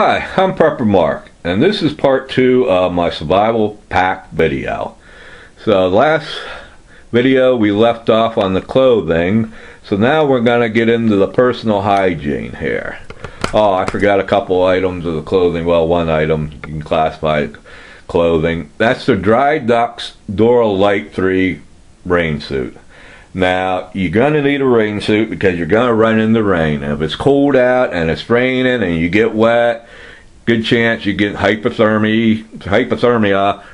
Hi, I'm Prepper Mark, and this is part two of my survival pack video. So last video we left off on the clothing, so now we're going to get into the personal hygiene here. Oh, I forgot a couple items of the clothing. Well, one item you can classify it clothing. That's the Dry Ducks Doral Light 3 rain suit. Now, you're going to need a rain suit because you're going to run in the rain. If it's cold out and it's raining and you get wet, good chance you get hypothermia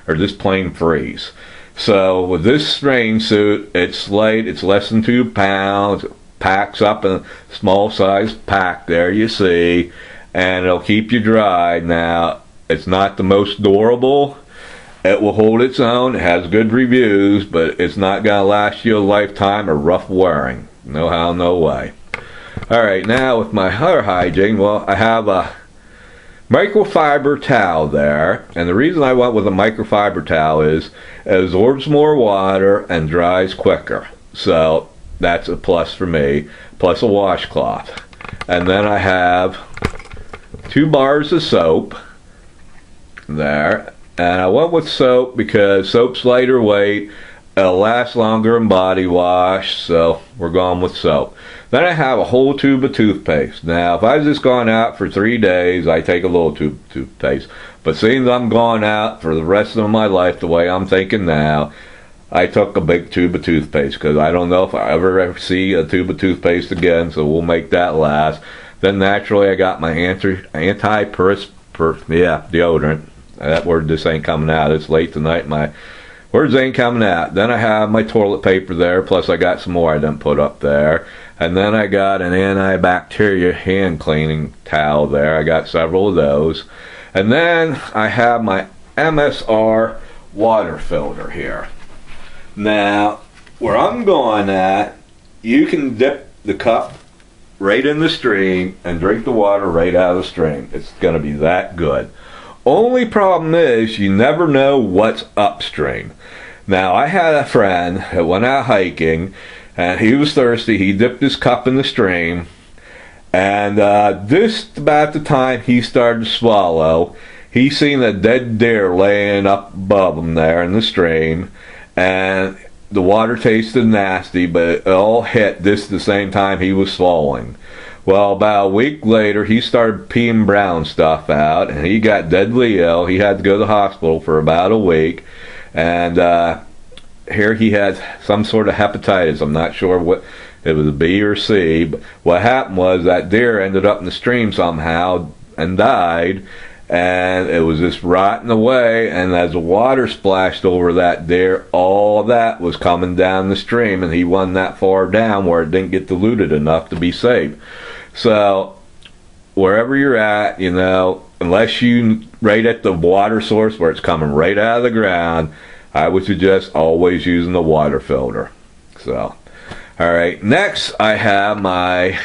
or just plain freeze. So, with this rain suit, it's light, it's less than 2 pounds, packs up in a small size pack there, you see, and it'll keep you dry. Now, it's not the most durable. It will hold its own, it has good reviews, but it's not going to last you a lifetime of rough wearing. No how, no way. Alright, now with my hair hygiene, well, I have a microfiber towel there, and the reason I went with a microfiber towel is it absorbs more water and dries quicker. So, that's a plus for me, plus a washcloth. And then I have 2 bars of soap there. And I went with soap because soap's lighter weight, it'll last longer in body wash, so we're going with soap. Then I have a whole tube of toothpaste. Now, if I was just going out for 3 days, I take a little tube of toothpaste. But seeing as I'm going out for the rest of my life the way I'm thinking now, I took a big tube of toothpaste because I don't know if I ever see a tube of toothpaste again, so we'll make that last. Then naturally, I got my deodorant. That word just ain't coming out. It's late tonight. My words ain't coming out. Then I have my toilet paper there. Plus I got some more I didn't put up there. And then I got an antibacterial hand cleaning towel there. I got several of those. And then I have my MSR water filter here. Now, where I'm going at, you can dip the cup right in the stream and drink the water right out of the stream. It's going to be that good. Only problem is you never know what's upstream. Now, I had a friend that went out hiking and he was thirsty. He dipped his cup in the stream, and just about the time he started to swallow, he seen a dead deer laying up above him there in the stream, and the water tasted nasty, but it all hit just the same time he was swallowing. Well, about a week later, he started peeing brown stuff out, and he got deadly ill. He had to go to the hospital for about a week, and here he had some sort of hepatitis. I'm not sure what it was, B or C, but what happened was that deer ended up in the stream somehow and died, and it was just rotting away, and as the water splashed over that deer, all that was coming down the stream, and he wasn't that far down where it didn't get diluted enough to be safe. So, wherever you're at, you know, unless you're right at the water source where it's coming right out of the ground, I would suggest always using the water filter. So, alright, next I have my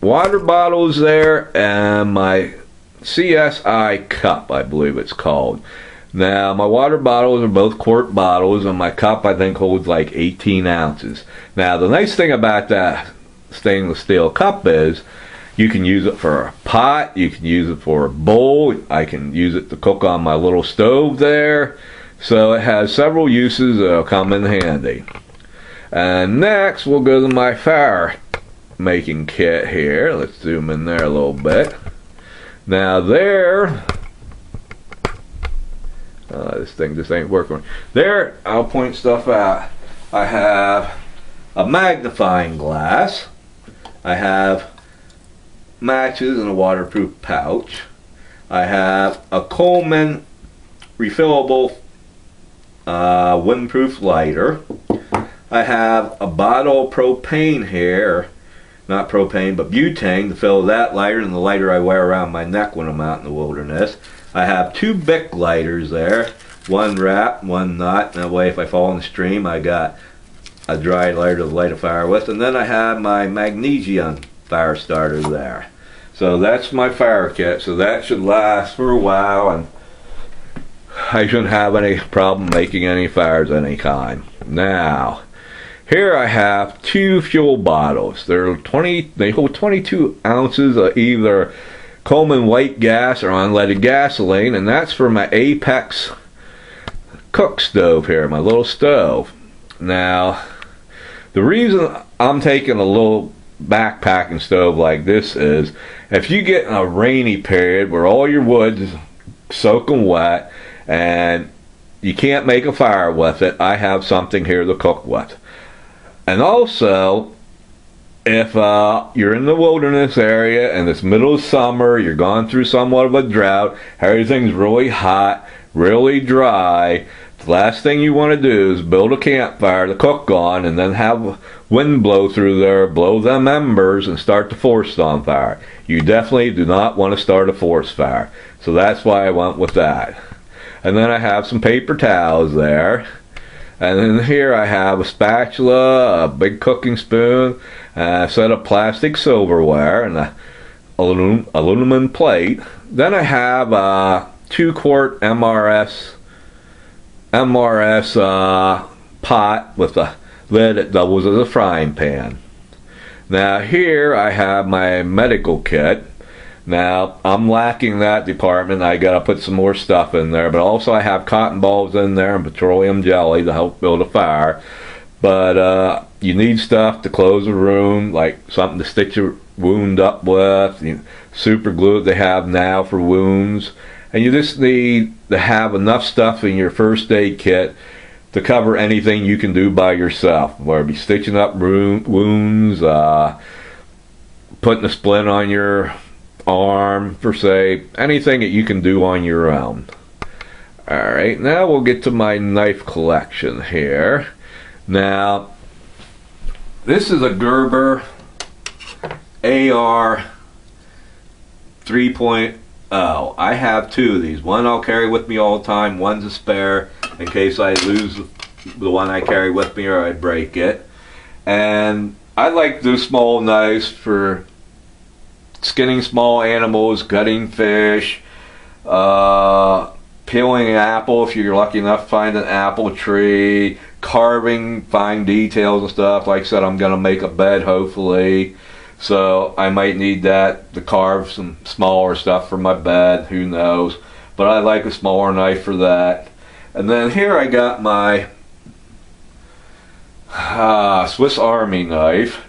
water bottles there and my CSI cup, I believe it's called. Now, my water bottles are both quart bottles, and my cup, I think, holds like 18 ounces. Now, the nice thing about that stainless steel cup is you can use it for a pot, you can use it for a bowl, I can use it to cook on my little stove there. So it has several uses that will come in handy. And next, we'll go to my fire making kit here. Let's zoom in there a little bit. Now, there... this thing just ain't working. There, I'll point stuff out. I have a magnifying glass. I have matches in a waterproof pouch. I have a Coleman refillable windproof lighter. I have a bottle of propane here. Not propane, but butane to fill that lighter, and the lighter I wear around my neck when I'm out in the wilderness. I have 2 Bic lighters there, one wrap, one not, and that way if I fall in the stream I got a dry lighter to light a fire with, and then I have my magnesium fire starter there. So that's my fire kit, so that should last for a while, and I shouldn't have any problem making any fires of any kind. Now, Here I have two fuel bottles. They hold 22 ounces of either Coleman white gas or unleaded gasoline, and that's for my Apex cook stove here, my little stove. Now, the reason I'm taking a little backpacking stove like this is if you get in a rainy period where all your wood is soaking wet and you can't make a fire with it, I have something here to cook with. And also, if you're in the wilderness area and it's middle of summer, you're going through somewhat of a drought, everything's really hot, really dry, the last thing you want to do is build a campfire to cook on and then have wind blow through there, blow them embers and start the forest on fire. You definitely do not want to start a forest fire. So that's why I went with that. And then I have some paper towels there. And then here I have a spatula, a big cooking spoon, a set of plastic silverware, and an aluminum plate. Then I have a 2-quart MRS pot with a lid that doubles as a frying pan. Now here I have my medical kit. Now I'm lacking that department. I gotta put some more stuff in there, but also I have cotton balls in there and petroleum jelly to help build a fire. But you need stuff to close a room, like something to stitch your wound up with, you know, super glue they have now for wounds. And you just need to have enough stuff in your first aid kit to cover anything you can do by yourself, whether it be stitching up wounds, putting a splint on your arm, per se, anything that you can do on your own. Alright, now we'll get to my knife collection here. Now, this is a Gerber AR 3.0. Oh, I have two of these. One I'll carry with me all the time. One's a spare in case I lose the one I carry with me or I break it. And I like those small knives for skinning small animals, gutting fish, peeling an apple if you're lucky enough to find an apple tree, carving fine details and stuff. Like I said, I'm going to make a bed hopefully. So I might need that to carve some smaller stuff for my bed, who knows. But I like a smaller knife for that. And then here I got my Swiss Army knife.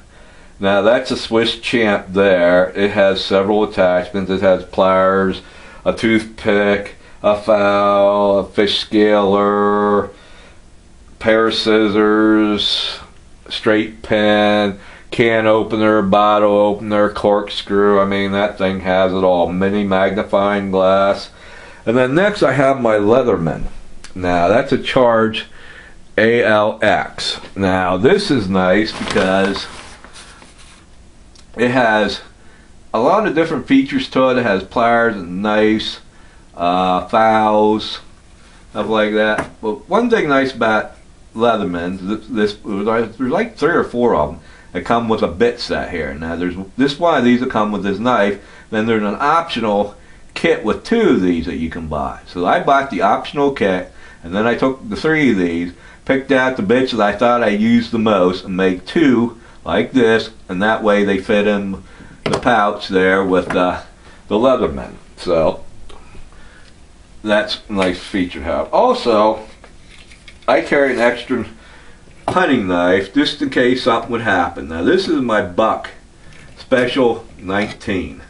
Now that's a Swiss Champ there. It has several attachments. It has pliers, a toothpick, a file, a fish scaler, pair of scissors, straight pen, can opener, bottle opener, corkscrew. I mean, that thing has it all. Mini magnifying glass. And then next I have my Leatherman. Now that's a Charge ALX. Now this is nice because it has a lot of different features to it. It has pliers and knives, files, stuff like that. But one thing nice about Leathermans, there's like 3 or 4 of them. They come with a bit set here. Now there's this one of these that come with this knife. Then there's an optional kit with 2 of these that you can buy. So I bought the optional kit, and then I took the 3 of these, picked out the bits that I thought I used the most, and made 2 like this, and that way they fit in the pouch there with the Leatherman. So that's a nice feature to have. Also, I carry an extra hunting knife just in case something would happen. Now this is my Buck Special 19.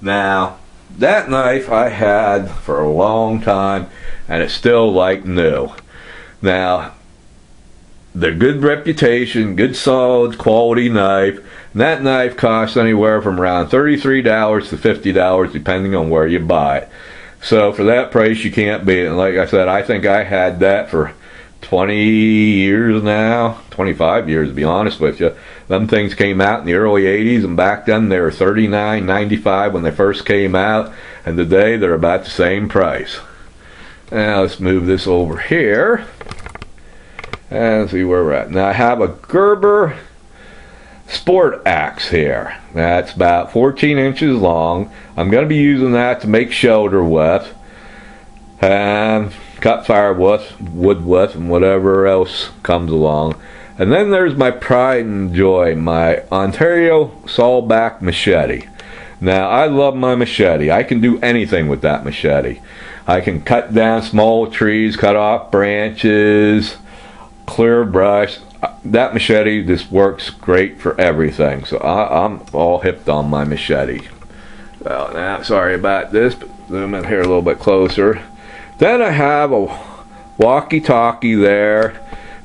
Now that knife I had for a long time and it's still like new. Now they're good reputation, good solid quality knife, and that knife costs anywhere from around $33 to $50 depending on where you buy it. So for that price you can't beat it. And like I said, I think I had that for 20 years now, 25 years to be honest with you. Them things came out in the early 80s, and back then they were $39.95 when they first came out, and today they're about the same price. Now let's move this over here and see where we're at. Now I have a Gerber Sport Axe here. That's about 14 inches long. I'm going to be using that to make shelter with and cut fire with, wood with, and whatever else comes along. And then there's my pride and joy, my Ontario Sawback Machete. Now, I love my machete. I can do anything with that machete. I can cut down small trees, cut off branches, clear brush. That machete just works great for everything. So I'm all hipped on my machete. Well, now, sorry about this, but zoom in here a little bit closer. Then I have a walkie-talkie there,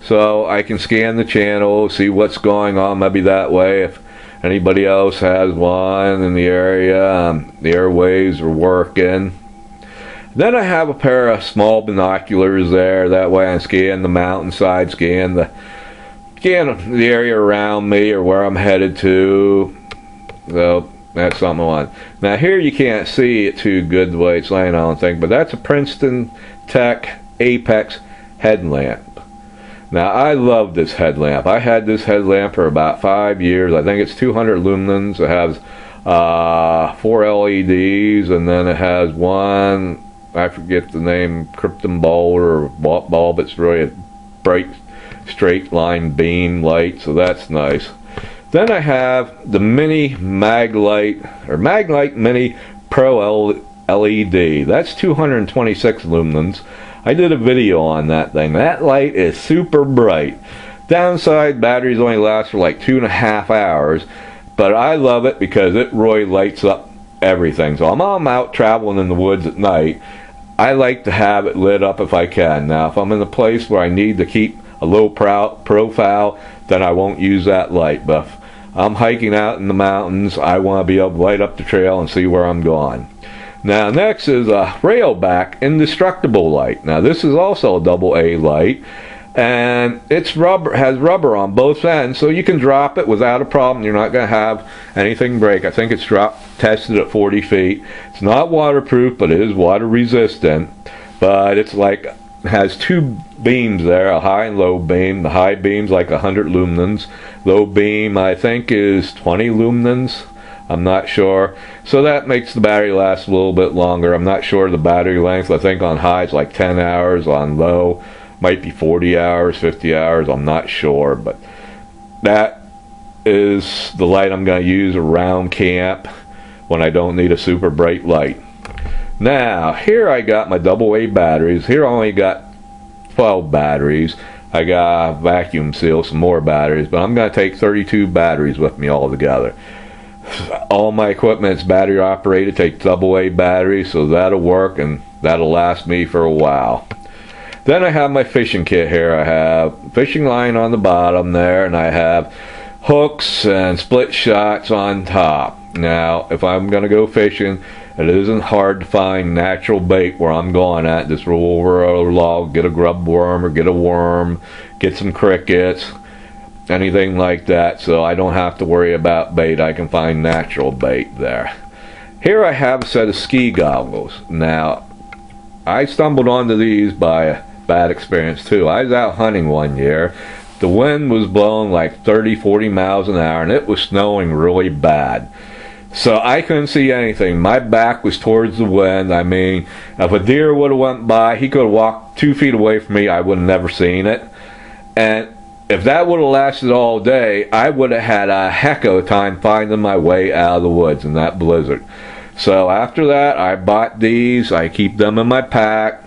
so I can scan the channel, see what's going on. Maybe that way, if anybody else has one in the area, the airwaves are working. Then I have a pair of small binoculars there. That way, I scan the mountainside, scan the area around me or where I'm headed to. So that's something I want. Now here you can't see it too good the way it's laying on thing, but that's a Princeton Tech Apex headlamp. Now, I love this headlamp. I had this headlamp for about 5 years. I think it's 200 lumens. It has 4 LEDs, and then it has one, I forget the name, krypton bulb or bulb. It's really a bright straight line beam light, so that's nice. Then I have the mini MagLite, or MagLite Mini Pro LED. That's 226 lumens. I did a video on that thing. That light is super bright. Downside, batteries only last for like 2.5 hours, but I love it because it really lights up everything. So I'm out traveling in the woods at night, I like to have it lit up if I can. Now, if I'm in a place where I need to keep a low profile, then I won't use that light. But if I'm hiking out in the mountains, I want to be able to light up the trail and see where I'm going. Now, next is a Railback Indestructible light. Now, this is also a AA light, and it's rubber, has rubber on both ends, so you can drop it without a problem. You're not going to have anything break. I think it's drop tested at 40 feet. It's not waterproof, but it is water resistant. But it's like, has two beams there, a high and low beam. The high beam's like 100 lumens. Low beam, I think, is 20 lumens. I'm not sure. So that makes the battery last a little bit longer. I'm not sure the battery length. I think on high it's like 10 hours. On low, might be 40 hours, 50 hours. I'm not sure. But that is the light I'm going to use around camp when I don't need a super bright light. Now, here I got my AA batteries. Here I only got 12 batteries. I got vacuum seal, some more batteries, but I'm going to take 32 batteries with me all together. All my equipment's battery operated, take AA batteries, so that'll work and that'll last me for a while. Then I have my fishing kit here. I have fishing line on the bottom there, and I have hooks and split shots on top. Now, if I'm going to go fishing, it isn't hard to find natural bait where I'm going at. Just roll over a log, get a grub worm or get a worm, get some crickets, anything like that, so I don't have to worry about bait. I can find natural bait there. Here I have a set of ski goggles. Now, I stumbled onto these by a bad experience too. I was out hunting one year. The wind was blowing like 30-40 miles an hour, and it was snowing really bad. So I couldn't see anything. My back was towards the wind. I mean, if a deer would have went by, he could have walked 2 feet away from me. I would have never seen it. And if that would have lasted all day, I would have had a heck of a time finding my way out of the woods in that blizzard. So after that, I bought these. I keep them in my pack.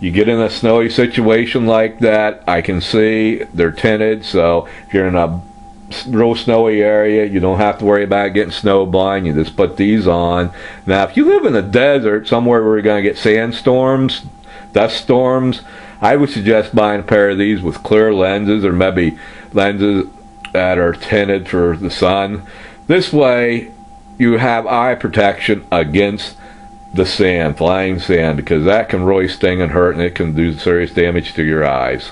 You get in a snowy situation like that, I can see they're tinted, so if you're in a real snowy area, you don't have to worry about getting snow blind. You just put these on. Now, if you live in the desert, somewhere where you're going to get sandstorms, dust storms, I would suggest buying a pair of these with clear lenses, or maybe lenses that are tinted for the sun. This way, you have eye protection against the sand, flying sand, because that can really sting and hurt, and it can do serious damage to your eyes.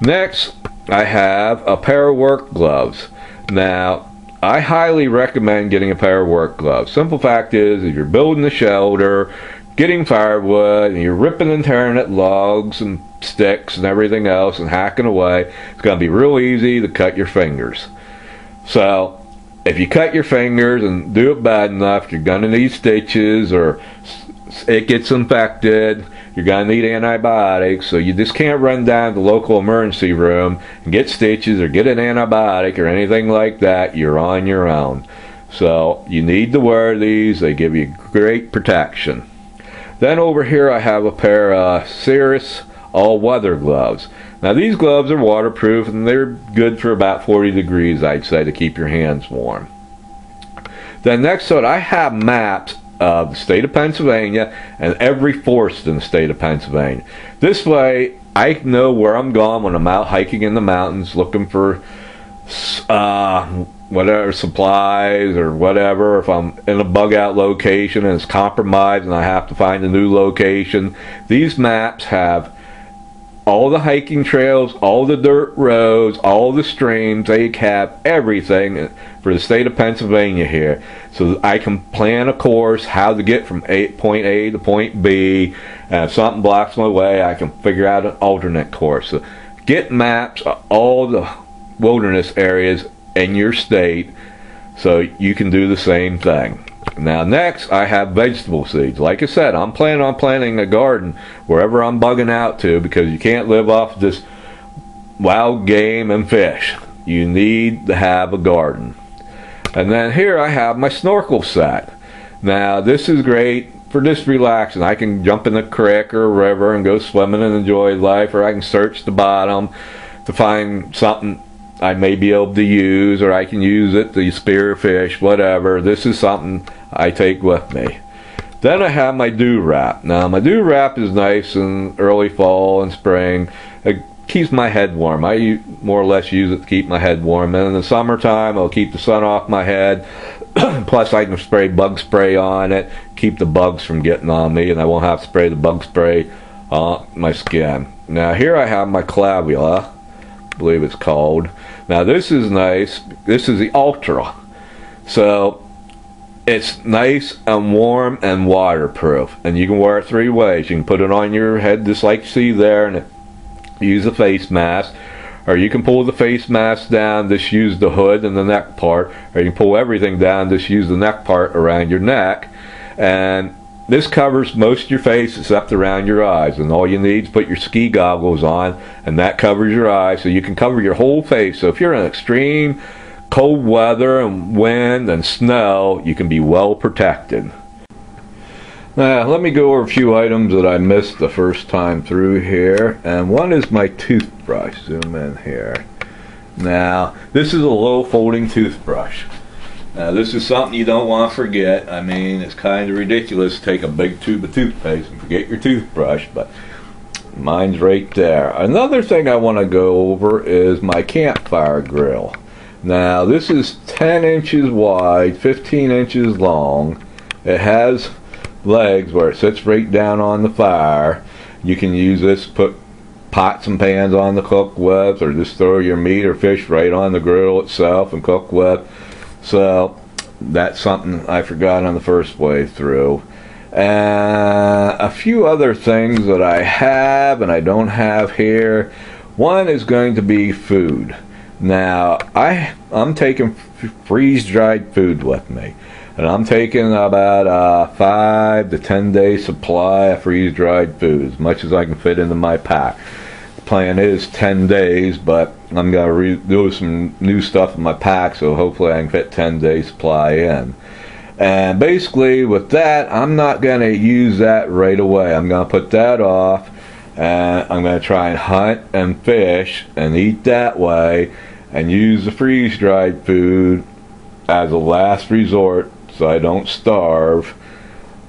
Next, I have a pair of work gloves. Now, I highly recommend getting a pair of work gloves. Simple fact is, if you're building a shelter, getting firewood, and you're ripping and tearing at logs and sticks and everything else and hacking away, it's going to be real easy to cut your fingers. So if you cut your fingers and do it bad enough, you're going to need stitches or it gets infected, you're going to need antibiotics, so you just can't run down to the local emergency room and get stitches or get an antibiotic or anything like that. You're on your own. So you need to wear these. They give you great protection. Then over here I have a pair of Cirrus all-weather gloves. Now these gloves are waterproof and they're good for about 40 degrees, I'd say, to keep your hands warm. Then next up I have maps of the state of Pennsylvania and every forest in the state of Pennsylvania. This way I know where I'm going when I'm out hiking in the mountains looking for whatever supplies or whatever. If I'm in a bug out location and it's compromised and I have to find a new location, these maps have all the hiking trails, all the dirt roads, all the streams. They have everything for the state of Pennsylvania here, so I can plan a course how to get from point A to point B, and if something blocks my way I can figure out an alternate course. So get maps of all the wilderness areas in your state so you can do the same thing. Now next I have vegetable seeds. Like I said, I'm planning on planting a garden wherever I'm bugging out to, because you can't live off just wild game and fish. You need to have a garden. And then here I have my snorkel set. Now this is great for just relaxing. I can jump in a creek or a river and go swimming and enjoy life, or I can search the bottom to find something I may be able to use, or I can use it to spear fish, whatever. This is something I take with me. Then I have my dew wrap. Now my dew wrap is nice in early fall and spring. It keeps my head warm. I more or less use it to keep my head warm, and in the summertime it'll keep the sun off my head. Plus I can spray bug spray on it, keep the bugs from getting on me, and I won't have to spray the bug spray on my skin. Now here I have my Clavula, believe it's called. Now this is nice. This is the Ultra, so it's nice and warm and waterproof, and you can wear it three ways. You can put it on your head just like you see there and use a face mask, or you can pull the face mask down, just use the hood and the neck part, or you can pull everything down, just use the neck part around your neck, and this covers most of your face except around your eyes, and all you need is put your ski goggles on, and that covers your eyes, so you can cover your whole face. So if you're in extreme cold weather and wind and snow, you can be well protected. Now let me go over a few items that I missed the first time through here, and one is my toothbrush. Zoom in here. Now this is a low folding toothbrush. Now this is something you don't want to forget. I mean, it's kind of ridiculous to take a big tube of toothpaste and forget your toothbrush, but mine's right there. Another thing I want to go over is my campfire grill. Now this is 10 inches wide, 15 inches long. It has legs where it sits right down on the fire. You can use this to put pots and pans on to cook with, or just throw your meat or fish right on the grill itself and cook with. So that's something I forgot on the first way through. A few other things that I have and I don't have here. One is going to be food. Now I'm taking freeze-dried food with me, and I'm taking about 5 to 10 day supply of freeze-dried food, as much as I can fit into my pack. Plan is 10 days, but I'm going to redo some new stuff in my pack, so hopefully I can fit 10-day supply in. And basically with that, I'm not going to use that right away. I'm going to put that off, and I'm going to try and hunt and fish and eat that way, and use the freeze-dried food as a last resort so I don't starve.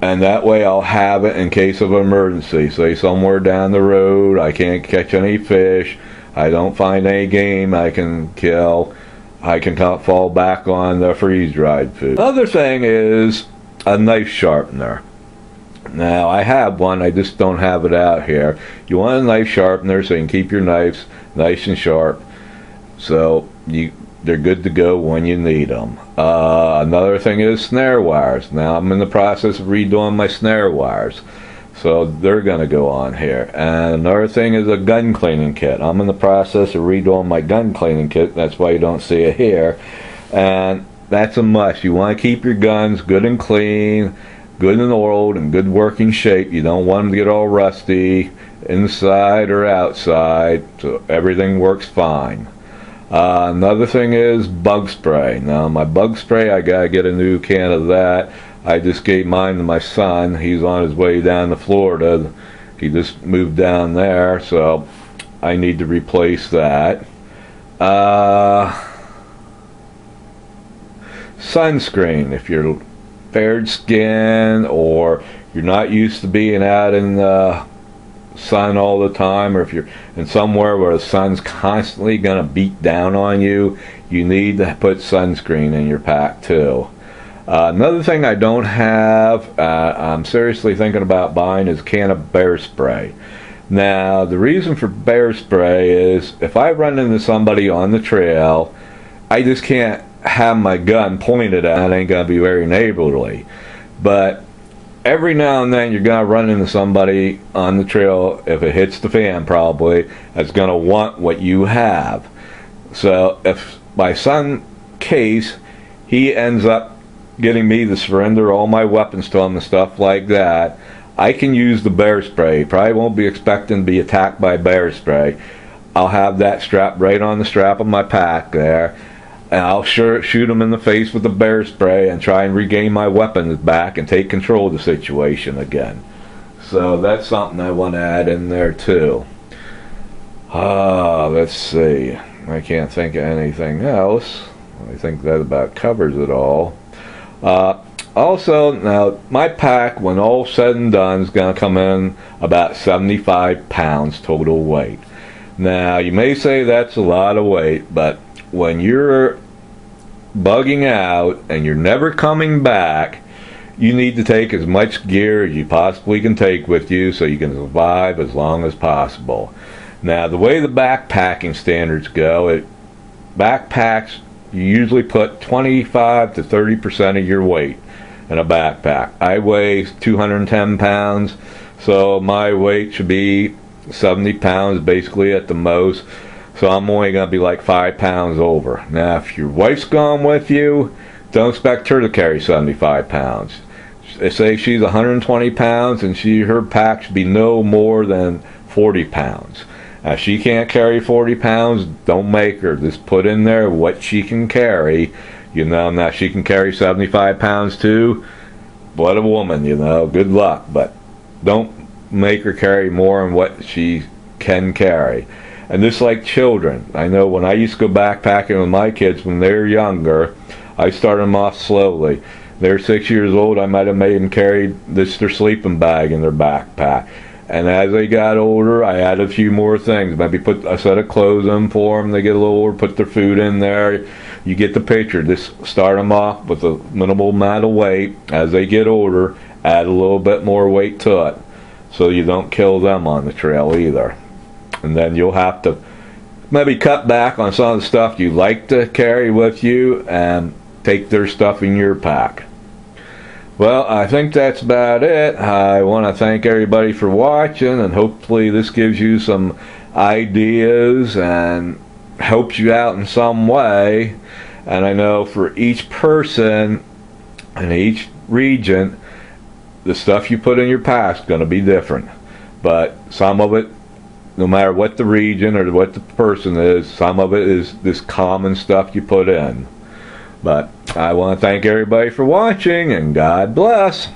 And that way I'll have it in case of emergency. Say somewhere down the road I can't catch any fish, I don't find any game I can kill, I can fall back on the freeze-dried food. Another thing is a knife sharpener. Now I have one, I just don't have it out here. You want a knife sharpener so you can keep your knives nice and sharp, so they're good to go when you need them. Another thing is snare wires. Now I'm in the process of redoing my snare wires, so they're going to go on here. And another thing is a gun cleaning kit. I'm in the process of redoing my gun cleaning kit. That's why you don't see it here. And that's a must. You want to keep your guns good and clean good and oiled and good working shape. You don't want them to get all rusty inside or outside, so everything works fine. Another thing is bug spray. Now my bug spray, I gotta get a new can of that. I just gave mine to my son. He's on his way down to Florida. He just moved down there, so I need to replace that. Sunscreen. If you're fair skin or you're not used to being out in the sun all the time, or if you're in somewhere where the sun's constantly gonna beat down on you, you need to put sunscreen in your pack too. Another thing I don't have, I'm seriously thinking about buying, is a can of bear spray. Now the reason for bear spray is if I run into somebody on the trail, I just can't have my gun pointed at. It ain't gonna be very neighborly. But every now and then you're gonna run into somebody on the trail, if it hits the fan probably, that's gonna want what you have. So if my son Case, he ends up getting me to surrender all my weapons to him and stuff like that, I can use the bear spray. Probably won't be expecting to be attacked by bear spray. I'll have that strapped right on the strap of my pack there, and I'll sure shoot him in the face with the bear spray and try and regain my weapons back and take control of the situation again. So that's something I want to add in there too. Let's see. I can't think of anything else. I think that about covers it all. Also, now my pack, when all said and done, is going to come in about 75 pounds total weight. Now you may say that's a lot of weight, but when you're bugging out and you're never coming back, you need to take as much gear as you possibly can take with you so you can survive as long as possible. Now the way the backpacking standards go, backpacks, you usually put 25 to 30% of your weight in a backpack. I weigh 210 pounds, so my weight should be 70 pounds basically at the most. So I'm only going to be like 5 pounds over. Now if your wife's gone with you, don't expect her to carry 75 pounds. Say she's 120 pounds and her pack should be no more than 40 pounds. Now if she can't carry 40 pounds, don't make her. Just put in there what she can carry. You know, now if she can carry 75 pounds too, what a woman, you know, good luck. But don't make her carry more than what she can carry. And just like children, I know when I used to go backpacking with my kids when they were younger, I started them off slowly. They're 6 years old, I might have made them carry their sleeping bag in their backpack. And as they got older, I added a few more things. Maybe put a set of clothes in for them. They get a little older, put their food in there. You get the picture. Just start them off with a minimal amount of weight. As they get older, add a little bit more weight to it, so you don't kill them on the trail either. And then you'll have to maybe cut back on some of the stuff you like to carry with you and take their stuff in your pack. Well, I think that's about it. I want to thank everybody for watching, and hopefully this gives you some ideas and helps you out in some way. And I know for each person and each region, the stuff you put in your pack is going to be different, but some of it, no matter what the region or what the person is, some of it is this common stuff you put in. But I want to thank everybody for watching, and God bless.